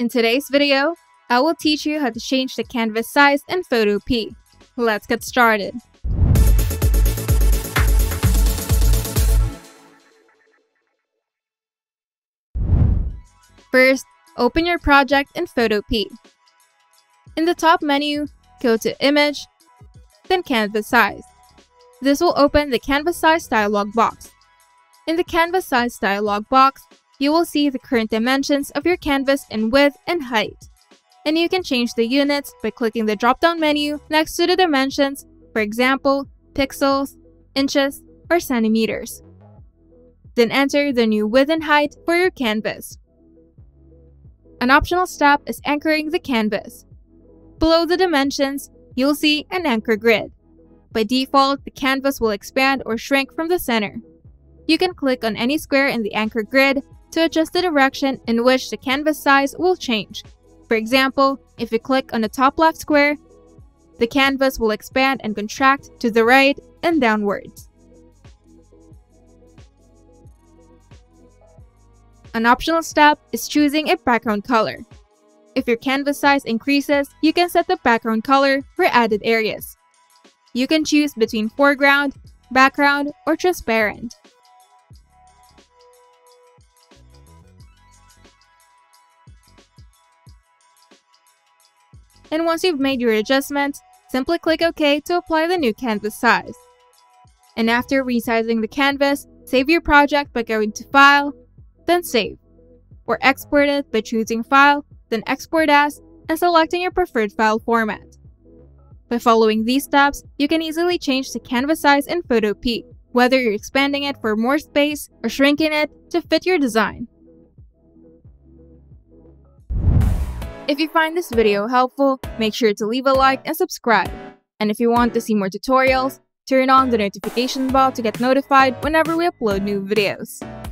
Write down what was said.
In today's video, I will teach you how to change the canvas size in Photopea. Let's get started. First, open your project in Photopea. In the top menu, go to Image, then Canvas Size. This will open the Canvas Size dialog box. In the Canvas Size dialog box, you will see the current dimensions of your canvas in width and height. And you can change the units by clicking the drop-down menu next to the dimensions, for example, pixels, inches, or centimeters. Then enter the new width and height for your canvas. An optional step is anchoring the canvas. Below the dimensions, you'll see an anchor grid. By default, the canvas will expand or shrink from the center. You can click on any square in the anchor grid to adjust the direction in which the canvas size will change. For example, if you click on the top left square, the canvas will expand and contract to the right and downwards. An optional step is choosing a background color. If your canvas size increases, you can set the background color for added areas. You can choose between foreground, background, or transparent. And once you've made your adjustments, simply click OK to apply the new canvas size. And after resizing the canvas, save your project by going to File, then Save, or export it by choosing File, then Export As, and selecting your preferred file format. By following these steps, you can easily change the canvas size in Photopea, whether you're expanding it for more space or shrinking it to fit your design. If you find this video helpful, make sure to leave a like and subscribe. And if you want to see more tutorials, turn on the notification bell to get notified whenever we upload new videos.